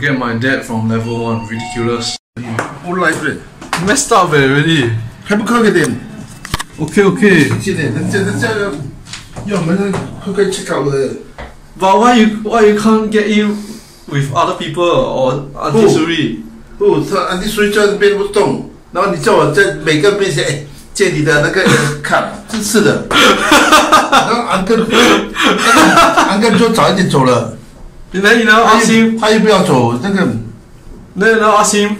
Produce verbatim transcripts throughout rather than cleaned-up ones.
I'm getting my debt from level one, ridiculous. Whole life, eh? Messed up, eh, really. Have a cook at him. Okay, okay. Yo, man, who can check out the. But why you, why you can't get in with other people or Auntie Suri? Oh, Auntie Suri just made me stone. Now you tell me that every person say, "Get your that card." 真是的。然后 uncle uncle 就早一点走了。那你呢，阿星？他又不要走，那个。那呢，阿星？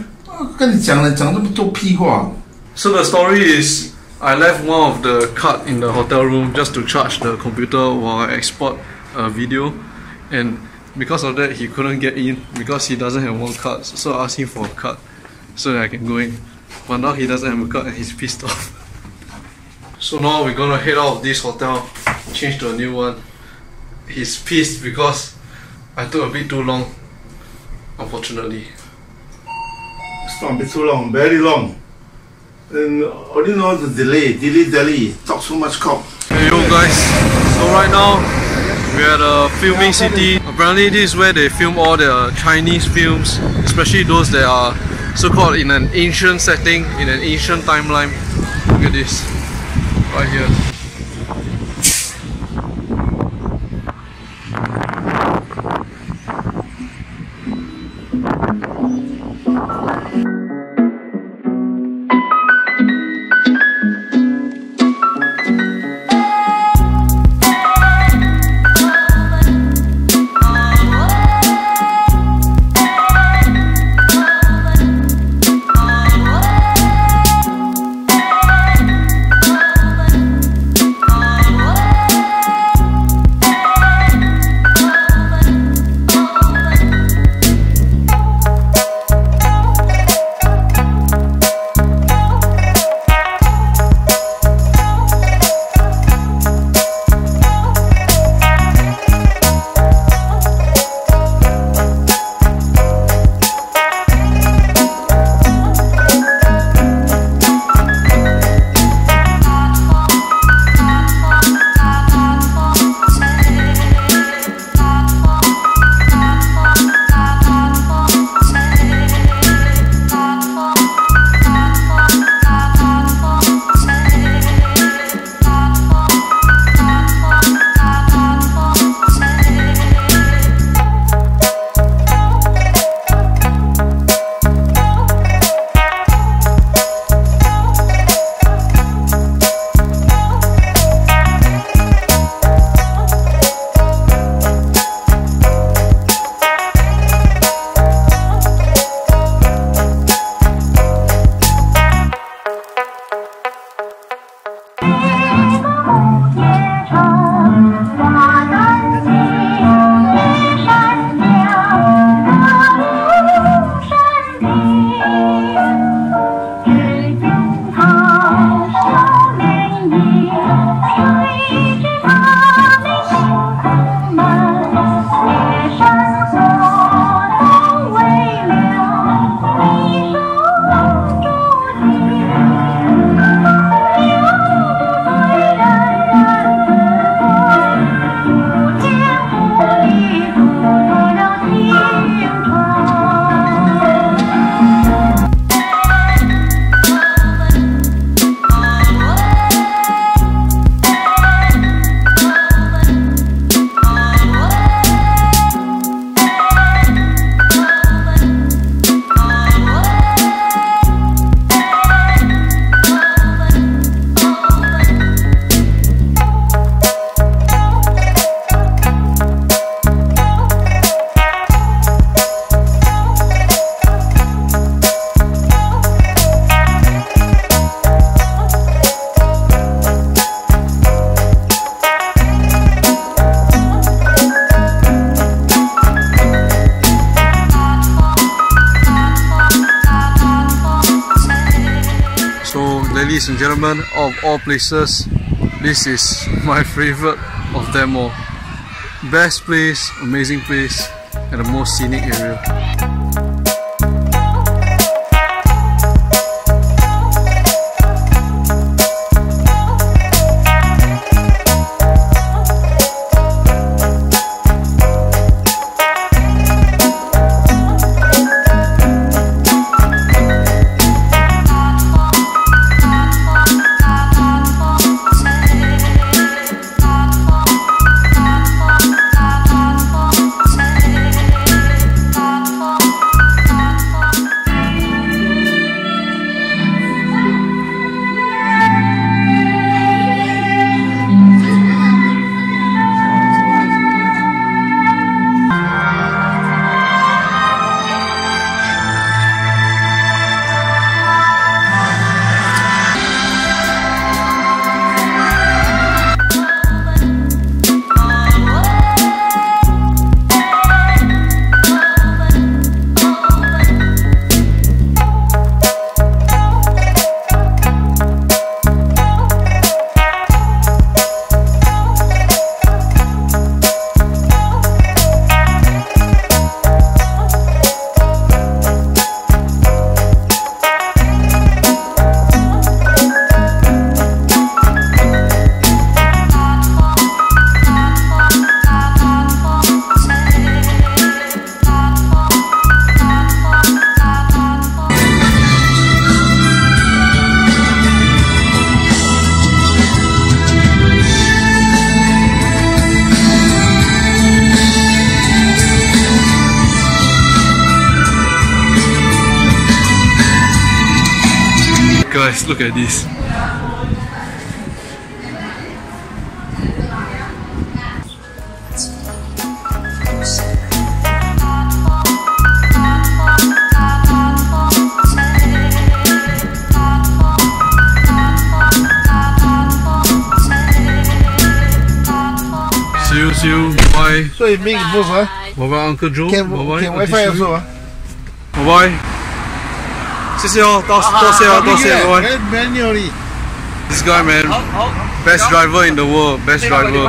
跟你讲了，讲这么多屁话。So the story is, I left one of the card in the hotel room just to charge the computer while I export a video, and because of that he couldn't get in because he doesn't have one card. So I asked him for a card so that I can go in. But now he doesn't have a card and he's pissed off. So now we're gonna head out of this hotel, change to a new one. He's pissed because I took a bit too long, unfortunately. It's not a bit too long, very long. And all you know the delay, dilly dally, talk so much cock. Hey yo guys, so right now we're at a filming city. Apparently this is where they film all their Chinese films, especially those that are so-called in an ancient setting, in an ancient timeline. Look at this, right here. Ladies and gentlemen, of all places, this is my favorite of them all. Best place, amazing place, and the most scenic area. guys, look at this. See you, see you, bye. So you make move, huh? Bye bye, Uncle Joe. Can, bye bye. Can Wi-Fi also, huh? Bye bye. This guy, man, best driver in the world, best driver.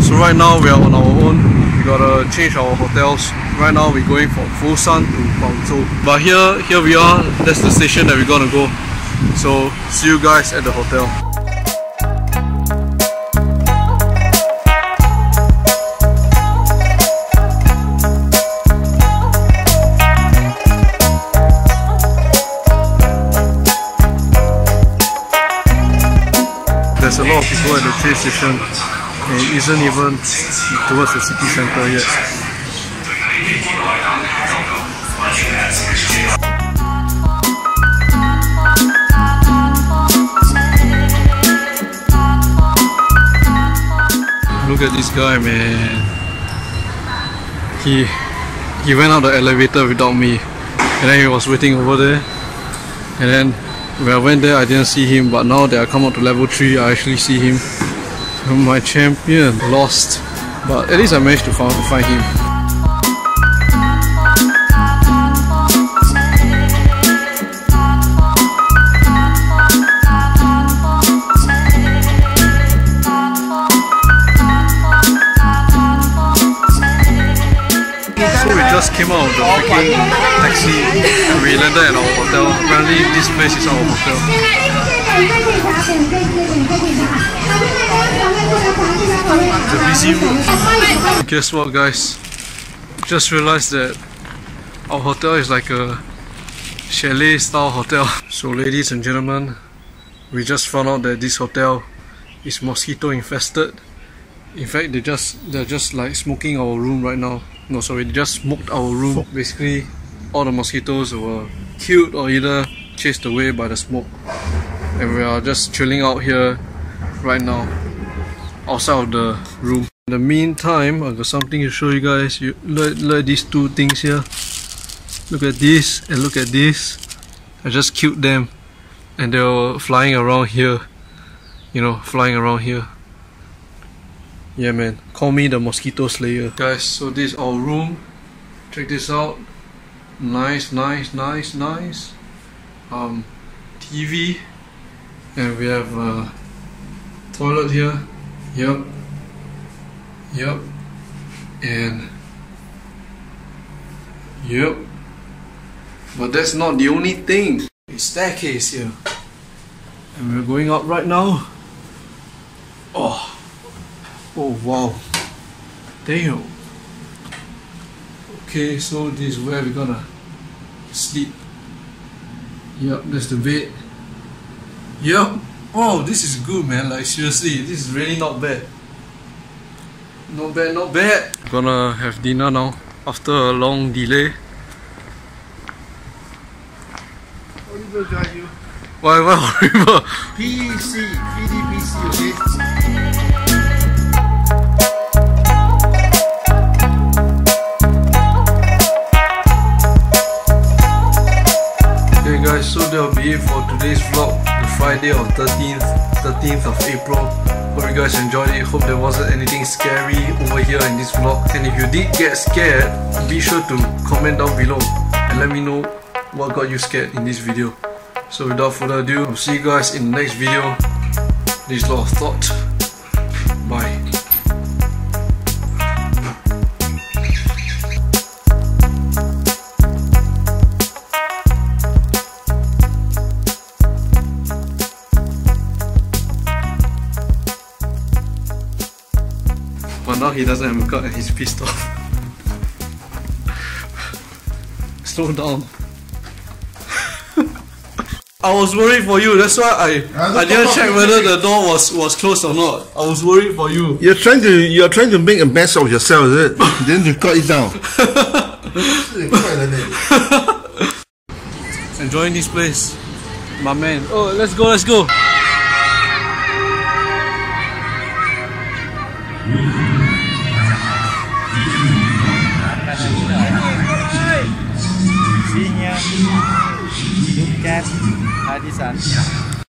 So right now we are on our own, we gotta change our hotels. Right now we're going from Foshan to Pungso. But here, here we are, that's the station that we're gonna go. So see you guys at the hotel. There's a lot of people at the train station and it isn't even towards the city centre yet. Look at this guy, man. He he went out the elevator without me and then he was waiting over there, and then when I went there I didn't see him, but now that I come up to level three I actually see him. My champion lost, but at least I managed to find, to find him. So we just came out of the freaking taxi and we landed at our hotel. Apparently this place is our hotel. It's a busy road. Guess what, guys? Just realized that our hotel is like a chalet style hotel. So ladies and gentlemen, we just found out that this hotel is mosquito infested. In fact, they just, they're just like smoking our room right now. No, sorry, they just smoked our room. Basically, all the mosquitoes were killed or either chased away by the smoke. And we are just chilling out here right now, outside of the room. In the meantime, I've got something to show you guys. You look, look at these two things here. Look at this and look at this. I just killed them and they were flying around here. You know, flying around here. Yeah, man, call me the mosquito slayer. Guys, so this is our room. Check this out. Nice, nice, nice, nice. Um, T V. And we have a toilet here. Yep. Yep. And yep. But that's not the only thing. A staircase here. And we're going up right now. Oh. Oh wow, damn. Okay, so this is where we're gonna sleep. Yep, that's the bed. Yep. Oh, this is good, man. Like seriously, this is really not bad. Not bad, not bad. Gonna have dinner now after a long delay. Horrible guy, you. Why, why horrible? P D P C, P D P C, okay. Guys, so that'll be it for today's vlog, the Friday of thirteenth of April. Hope you guys enjoyed it. Hope there wasn't anything scary over here in this vlog, and if you did get scared, be sure to comment down below and let me know what got you scared in this video. So without further ado, I'll see you guys in the next video. This is Lord of Thought. Bye. Now he doesn't have a cut and he's pissed off. Slow down. I was worried for you, that's why I I didn't check whether the door was, was closed or not. I was worried for you. You're trying to you're trying to make a mess of yourself, is it? Then you cut it down. Enjoying this place. My man. Oh, let's go, let's go. Sinya, Lucas, Hadisan.